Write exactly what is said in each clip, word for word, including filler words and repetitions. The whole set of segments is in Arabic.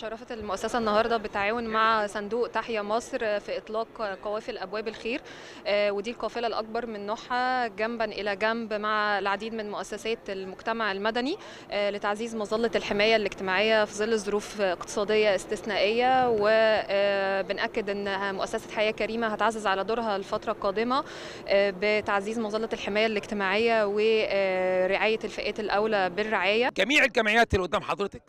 شرفت المؤسسة النهاردة بتعاون مع صندوق تحيا مصر في إطلاق قوافل أبواب الخير، ودي القافلة الأكبر من نوعها جنبا إلى جنب مع العديد من مؤسسات المجتمع المدني لتعزيز مظلة الحماية الاجتماعية في ظل ظروف اقتصادية استثنائية. وبنأكد أن مؤسسة حياة كريمة هتعزز على دورها الفترة القادمة بتعزيز مظلة الحماية الاجتماعية ورعاية الفئات الأولى بالرعاية. جميع الجمعيات اللي قدام حضرتك،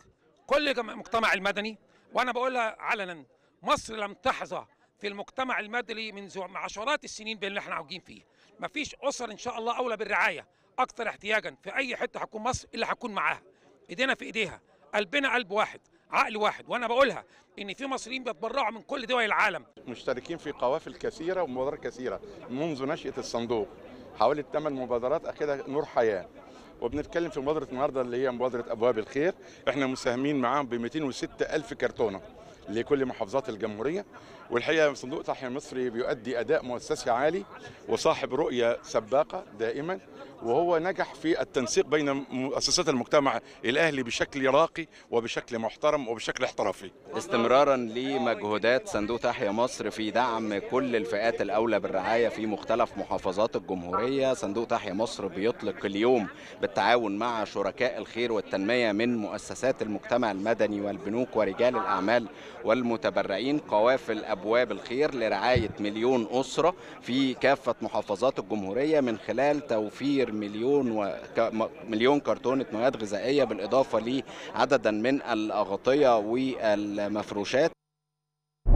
كل المجتمع المدني، وانا بقولها علنا، مصر لم تحظى في المجتمع المدني منذ عشرات السنين باللي احنا عاوجين فيه. مفيش اسر ان شاء الله اولى بالرعايه اكثر احتياجا في اي حته هتكون مصر اللي هتكون معاها. ايدينا في ايديها، قلبنا قلب واحد، عقل واحد. وانا بقولها ان في مصريين بيتبرعوا من كل دول العالم. مشتركين في قوافل كثيره ومبادرات كثيره منذ نشاه الصندوق، حوالي ثمان مبادرات اخذها نور حياة. وبنتكلم في مبادره النهارده اللي هي مبادره ابواب الخير، احنا مساهمين معاهم ب مئتين وستة ألف كرتونه لكل محافظات الجمهوريه. والحقيقه صندوق تحيا مصر بيؤدي اداء مؤسسي عالي وصاحب رؤيه سباقه دائما، وهو نجح في التنسيق بين مؤسسات المجتمع الاهلي بشكل راقي وبشكل محترم وبشكل احترافي، استمرارا لمجهودات صندوق تحيا مصر في دعم كل الفئات الاولى بالرعايه في مختلف محافظات الجمهوريه. صندوق تحيا مصر بيطلق اليوم بالتعاون مع شركاء الخير والتنميه من مؤسسات المجتمع المدني والبنوك ورجال الاعمال والمتبرعين قوافل أبواب الخير لرعاية مليون أسرة في كافة محافظات الجمهورية من خلال توفير مليون و... مليون كرتونة مواد غذائية بالإضافة لعددا من الأغطية والمفروشات.